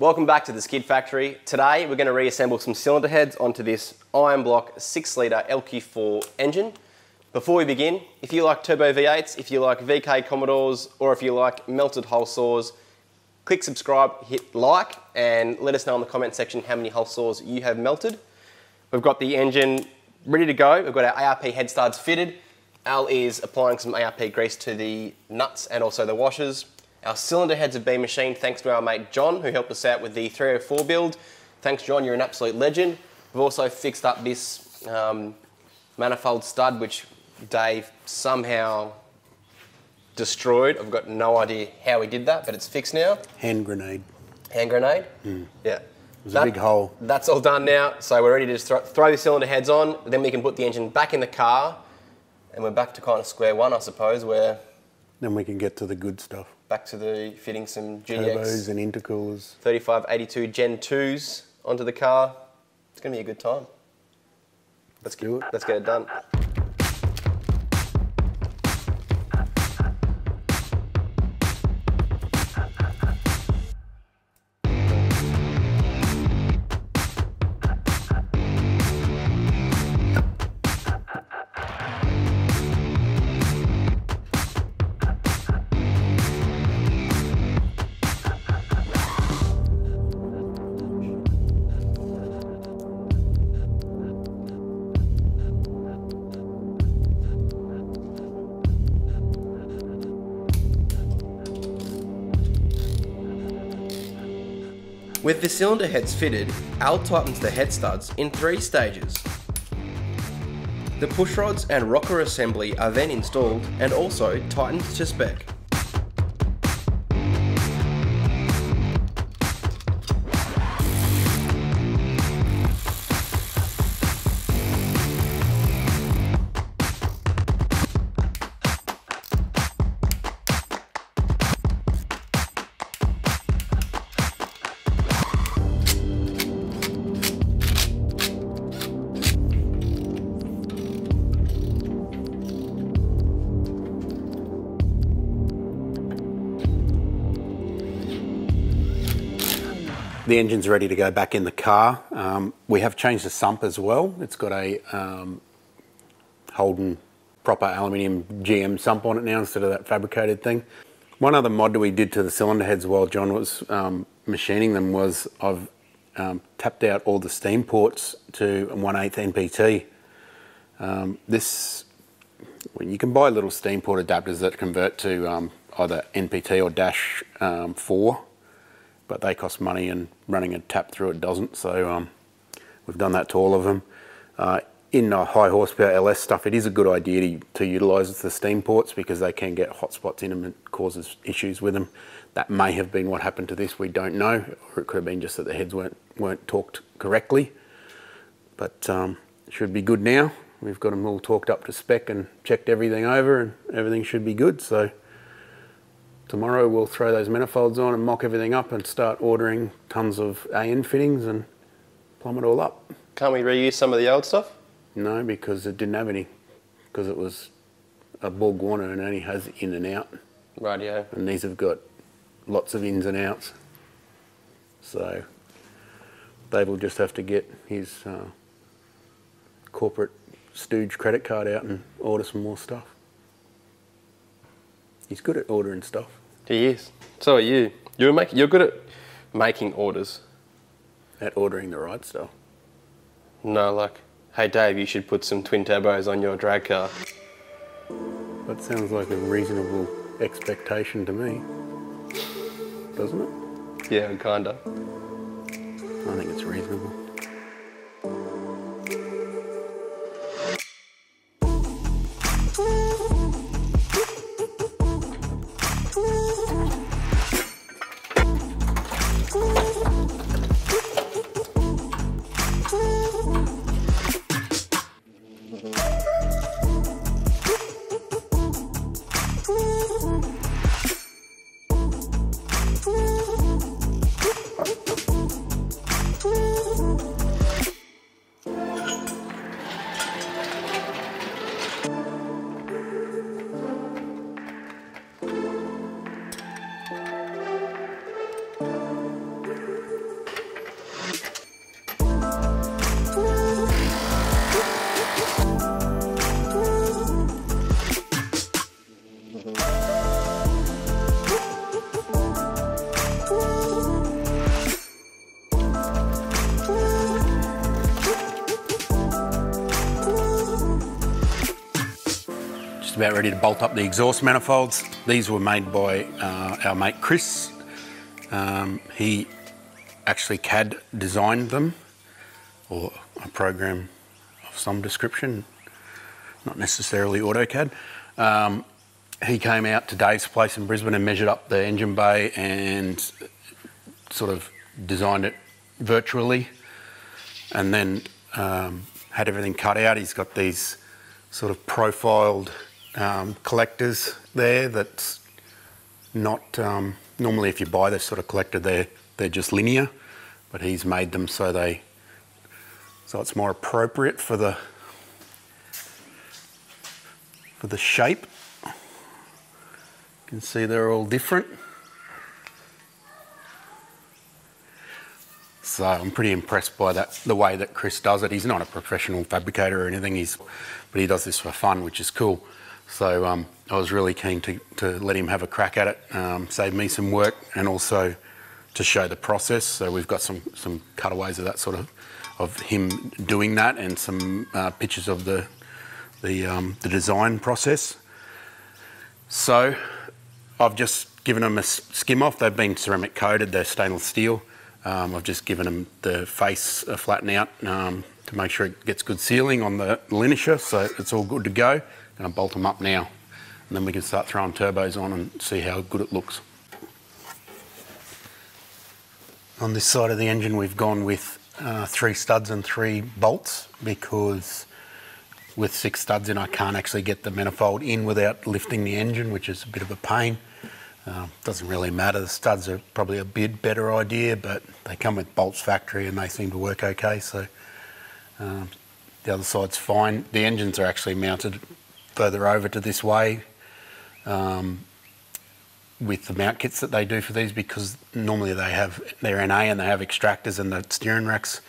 Welcome back to the Skid Factory. Today we're going to reassemble some cylinder heads onto this iron block 6-litre LQ4 engine. Before we begin, if you like turbo V8s, if you like VK Commodores, or if you like melted hull saws, click subscribe, hit like, and let us know in the comment section how many hull saws you have melted. We've got the engine ready to go. We've got our ARP head studs fitted. Al is applying some ARP grease to the nuts and also the washers. Our cylinder heads have been machined thanks to our mate John, who helped us out with the 304 build. Thanks John, you're an absolute legend. We've also fixed up this manifold stud, which Dave somehow destroyed. I've got no idea how he did that, but it's fixed now. Hand grenade. Hand grenade? Mm. Yeah. It was a big hole. That's all done now, so we're ready to just throw the cylinder heads on, then we can put the engine back in the car, and we're back to kind of square one, I suppose, where... Then we can get to the good stuff. Back to the fitting some GDX... Turbos and intercoolers. 3582 Gen 2s onto the car. It's going to be a good time. Let's do it. Let's get it done. With the cylinder heads fitted, Al tightens the head studs in 3 stages. The pushrods and rocker assembly are then installed and also tightened to spec. The engine's ready to go back in the car. We have changed the sump as well. It's got a Holden proper aluminium GM sump on it now instead of that fabricated thing. One other mod we did to the cylinder heads while John was machining them was I've tapped out all the steam ports to 1/8 NPT. You can buy little steam port adapters that convert to either NPT or dash 4. But they cost money and running a tap through it doesn't, so we've done that to all of them. In the high horsepower LS stuff, it is a good idea to utilise the steam ports because they can get hot spots in them and causes issues with them. That may have been what happened to this, we don't know, or it could have been just that the heads weren't torqued correctly. But it should be good now. We've got them all torqued up to spec and checked everything over and everything should be good, so... Tomorrow we'll throw those manifolds on and mock everything up and start ordering tons of AN fittings and plumb it all up. Can't we reuse some of the old stuff? No, because it didn't have any. Because it was a Borg Warner and it only has in and out. Rightio. And these have got lots of ins and outs. So Dave will just have to get his corporate stooge credit card out and order some more stuff. He's good at ordering stuff. He is. So are you. You're good at making orders. At ordering the right stuff. No, like, hey Dave, you should put some twin turbos on your drag car. That sounds like a reasonable expectation to me. Doesn't it? Yeah, kinda. I think it's reasonable. about ready to bolt up the exhaust manifolds. These were made by our mate Chris. He actually CAD designed them, or a program of some description, not necessarily AutoCAD. He came out to Dave's place in Brisbane and measured up the engine bay and sort of designed it virtually, and then had everything cut out. He's got these sort of profiled collectors there. That's not normally if you buy this sort of collector, they're just linear, but he's made them so they it's more appropriate for the shape. You can see they're all different. So I'm pretty impressed by that, the way that Chris does it. He's not a professional fabricator or anything, but he does this for fun, which is cool. So I was really keen to let him have a crack at it, save me some work, and also to show the process. So we've got some cutaways of that sort of him doing that, and some pictures of the design process. So I've just given them a skim off. They've been ceramic coated, they're stainless steel. I've just given them the face a flatten out to make sure it gets good sealing on the linisher, so it's all good to go. Gonna bolt them up now, and then we can start throwing turbos on and see how good it looks. On this side of the engine, we've gone with 3 studs and 3 bolts, because with 6 studs in, I can't actually get the manifold in without lifting the engine, which is a bit of a pain. Doesn't really matter, the studs are probably a bit better idea, but they come with bolts factory and they seem to work okay, so the other side's fine. The engines are actually mounted further over to this way with the mount kits that they do for these, because normally they have their NA and they have extractors, and the steering rack's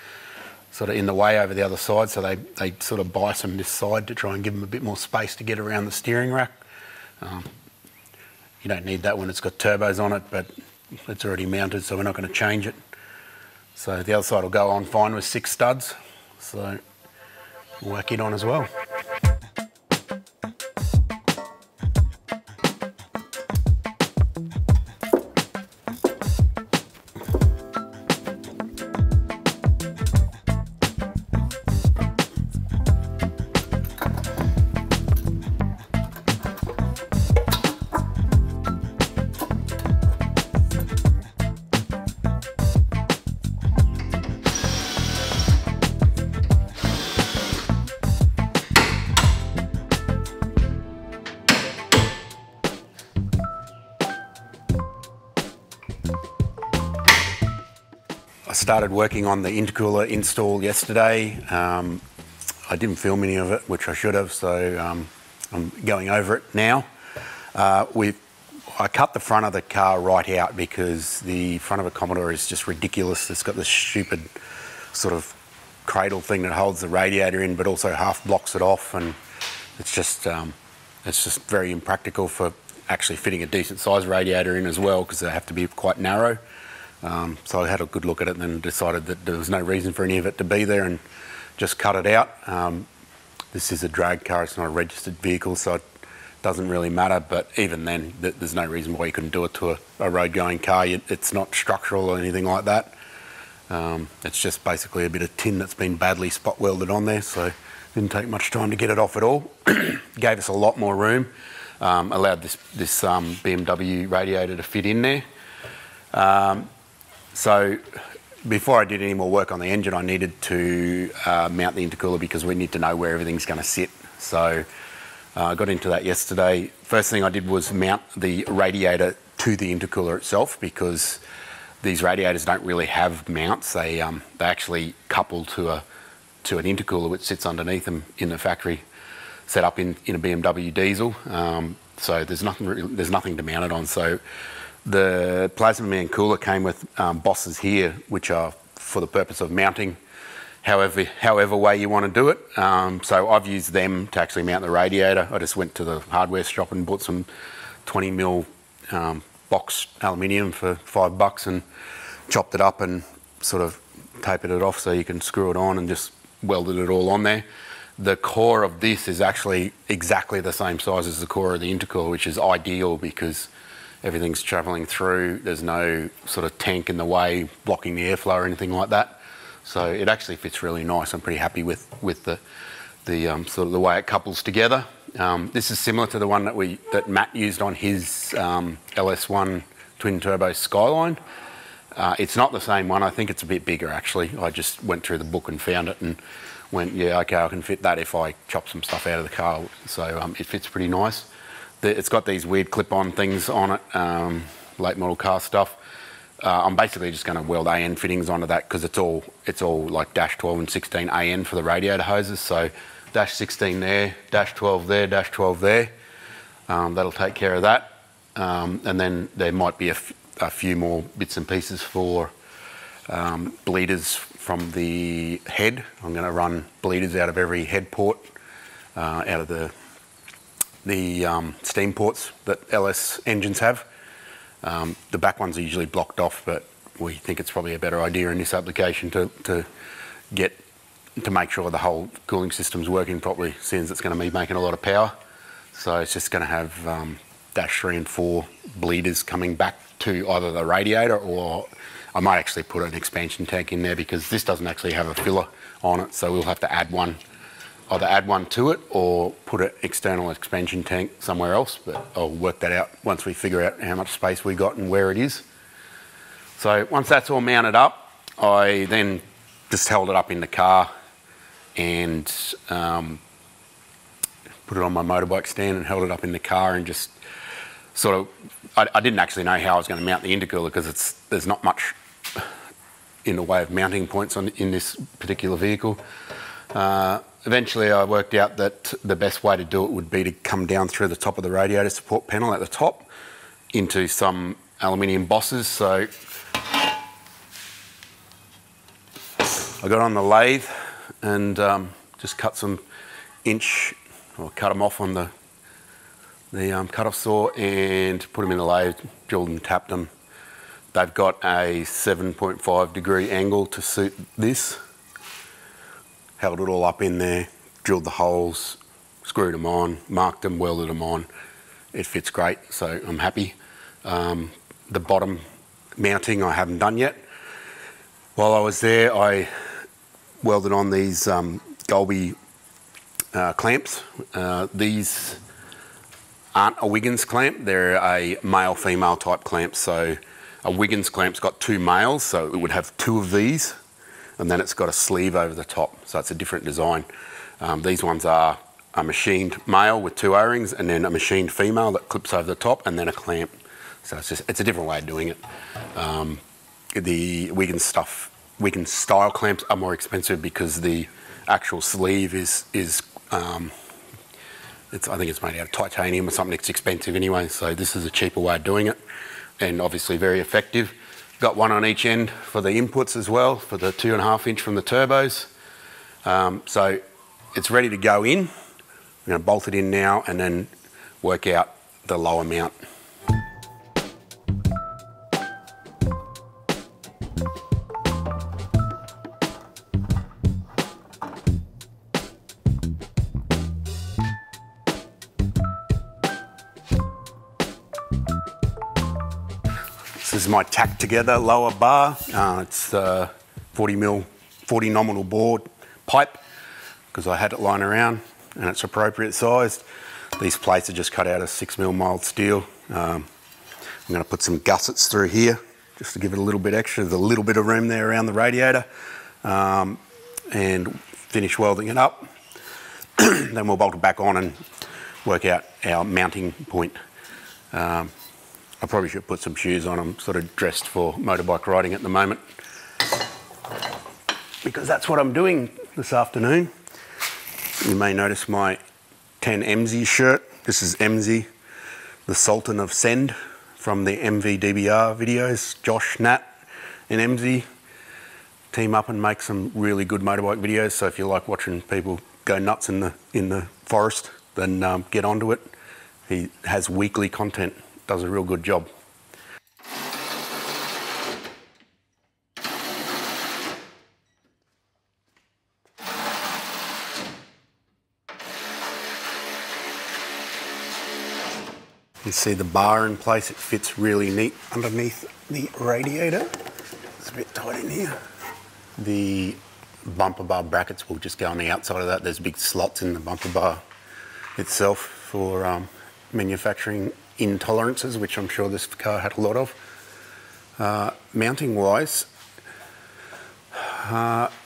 sort of in the way over the other side, so they sort of bias them this side to try and give them a bit more space to get around the steering rack. You don't need that when it's got turbos on it, but it's already mounted, so we're not going to change it. So the other side will go on fine with 6 studs, so we'll whack it on as well. I started working on the intercooler install yesterday. I didn't film any of it, which I should have, so I'm going over it now. I cut the front of the car right out, because the front of a Commodore is just ridiculous. It's got this stupid sort of cradle thing that holds the radiator in, but also half blocks it off, and it's just very impractical for actually fitting a decent sized radiator in as well, because they have to be quite narrow. So I had a good look at it and then decided that there was no reason for any of it to be there, and just cut it out. This is a drag car, it's not a registered vehicle, so it doesn't really matter, but even then there's no reason why you couldn't do it to a road going car. It's not structural or anything like that. It's just basically a bit of tin that's been badly spot welded on there, so it didn't take much time to get it off at all. Gave us a lot more room, allowed this BMW radiator to fit in there. So before I did any more work on the engine, I needed to mount the intercooler, because we need to know where everything's going to sit. So I got into that yesterday. First thing I did was mount the radiator to the intercooler itself, because these radiators don't really have mounts. They actually couple to an intercooler which sits underneath them in the factory, set up in a BMW diesel. So there's nothing to mount it on. So the Plazmaman cooler came with bosses here, which are for the purpose of mounting however way you want to do it. So I've used them to actually mount the radiator. I just went to the hardware shop and bought some 20mm box aluminium for $5 and chopped it up and sort of tapered it off so you can screw it on, and just welded it all on there. the core of this is actually exactly the same size as the core of the intercooler, which is ideal because everything's travelling through. There's no sort of tank in the way blocking the airflow or anything like that. So it actually fits really nice. I'm pretty happy with the sort of the way it couples together. This is similar to the one that Matt used on his LS1 twin turbo Skyline. It's not the same one. I think it's a bit bigger actually. I just went through the book and found it and went, yeah, okay, I can fit that if I chop some stuff out of the car. So it fits pretty nice. It's got these weird clip-on things on it, late model car stuff. I'm basically just going to weld AN fittings onto that because it's all like dash 12 and 16 AN for the radiator hoses. So dash 16 there, dash 12 there, dash 12 there. That'll take care of that. And then there might be a few more bits and pieces for bleeders from the head. I'm going to run bleeders out of every head port, out of the steam ports that LS engines have. The back ones are usually blocked off, but we think it's probably a better idea in this application to make sure the whole cooling system's working properly, since it's going to be making a lot of power. So it's just going to have dash 3 and 4 bleeders coming back to either the radiator, or I might actually put an expansion tank in there because this doesn't actually have a filler on it, so we'll have to add one. Either add one to it or put an external expansion tank somewhere else, but I'll work that out once we figure out how much space we got and where it is. So once that's all mounted up, I then just held it up in the car and put it on my motorbike stand and held it up in the car and just sort of, I didn't actually know how I was going to mount the intercooler because there's not much in the way of mounting points in this particular vehicle. Eventually I worked out that the best way to do it would be to come down through the top of the radiator support panel at the top into some aluminium bosses. So I got on the lathe and just cut some inch, or cut them off on the cut-off saw and put them in the lathe, drilled and tapped them. They've got a 7.5 degree angle to suit this. Held it all up in there, drilled the holes, screwed them on, marked them, welded them on. It fits great, so I'm happy. The bottom mounting I haven't done yet. While I was there, I welded on these Golby clamps. These aren't a Wiggins clamp, they're a male-female type clamp. So a Wiggins clamp's got two males, so it would have two of these. And then it's got a sleeve over the top, so it's a different design. These ones are a machined male with two O-rings, and then a machined female that clips over the top, and then a clamp. So it's a different way of doing it. The Wiggins style clamps are more expensive because the actual sleeve I think it's made out of titanium or something. It's expensive anyway, so this is a cheaper way of doing it, and obviously very effective. Got one on each end for the inputs as well, for the 2.5 inch from the turbos. So it's ready to go in. I'm going to bolt it in now and then work out the lower mount. This is my tack together lower bar. It's 40 nominal bore pipe because I had it lying around and it's appropriate sized. These plates are just cut out of 6mm mild steel. I'm going to put some gussets through here just to give it a little bit extra. There's a little bit of room there around the radiator, and finish welding it up. Then we'll bolt it back on and work out our mounting point. I probably should put some shoes on. I'm sort of dressed for motorbike riding at the moment because that's what I'm doing this afternoon. You may notice my 10 MZ shirt. This is MZ, the Sultan of Send from the MVDBR videos. Josh, Nat and MZ team up and make some really good motorbike videos. So if you like watching people go nuts in the forest, then get onto it. He has weekly content. Does a real good job. You see the bar in place, it fits really neat underneath the radiator. It's a bit tight in here. The bumper bar brackets will just go on the outside of that. There's big slots in the bumper bar itself for manufacturing intolerances, which I'm sure this car had a lot of. Mounting wise,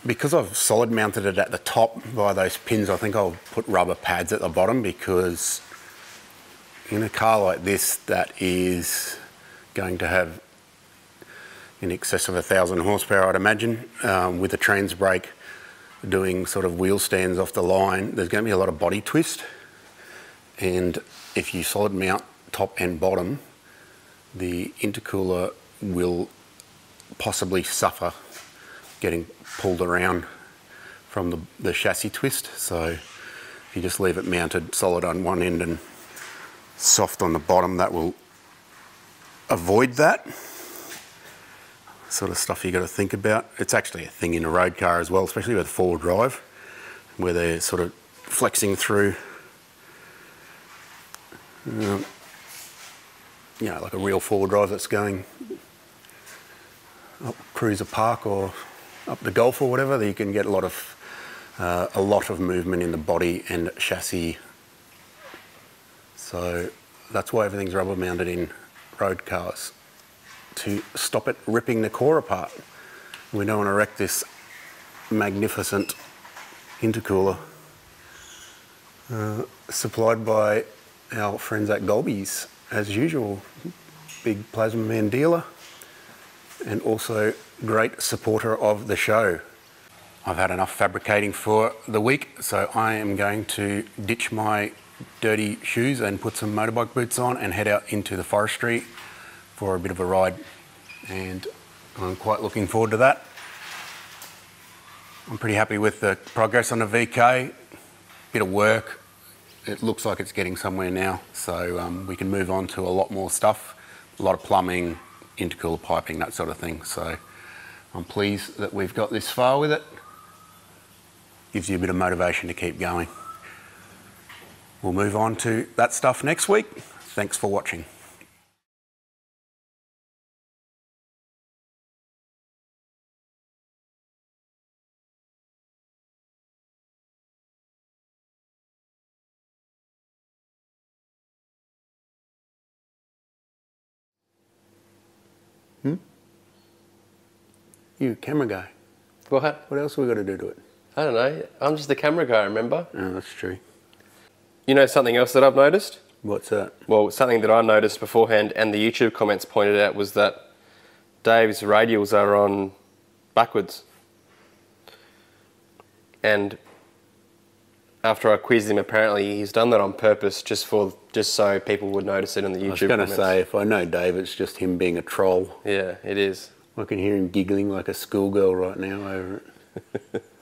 because I've solid mounted it at the top by those pins, I think I'll put rubber pads at the bottom, because in a car like this that is going to have in excess of 1,000 horsepower, I'd imagine, with a trans brake doing sort of wheel stands off the line, there's going to be a lot of body twist. And if you solid mount top and bottom, the intercooler will possibly suffer getting pulled around from the chassis twist. So if you just leave it mounted solid on one end and soft on the bottom, that will avoid that sort of stuff. You got to think about, it's actually a thing in a road car as well, especially with four-wheel drive, where they're sort of flexing through, you know, like a real four-wheel drive that's going up Cruiser Park or up the Gulf or whatever, that you can get a lot of movement in the body and chassis. So that's why everything's rubber mounted in road cars, to stop it ripping the core apart. We don't want to wreck this magnificent intercooler supplied by our friends at Golby's, as usual, big Plazmaman dealer, and also great supporter of the show. I've had enough fabricating for the week, so I am going to ditch my dirty shoes and put some motorbike boots on and head out into the forestry for a bit of a ride, and I'm quite looking forward to that. I'm pretty happy with the progress on the VK. Bit of work, it looks like it's getting somewhere now, so we can move on to a lot more stuff, a lot of plumbing, intercooler piping, that sort of thing. So I'm pleased that we've got this far with it. Gives you a bit of motivation to keep going. We'll move on to that stuff next week. Thanks for watching. You, camera guy. What? What else have we got to do to it? I don't know. I'm just the camera guy, remember? Oh, that's true. You know something else that I've noticed? What's that? Well, something that I noticed beforehand and the YouTube comments pointed out was that Dave's radials are on backwards. And after I quizzed him, apparently he's done that on purpose just so people would notice it in the YouTube comments. I was going to say, if I know Dave, it's just him being a troll. Yeah, it is. I can hear him giggling like a schoolgirl right now over it.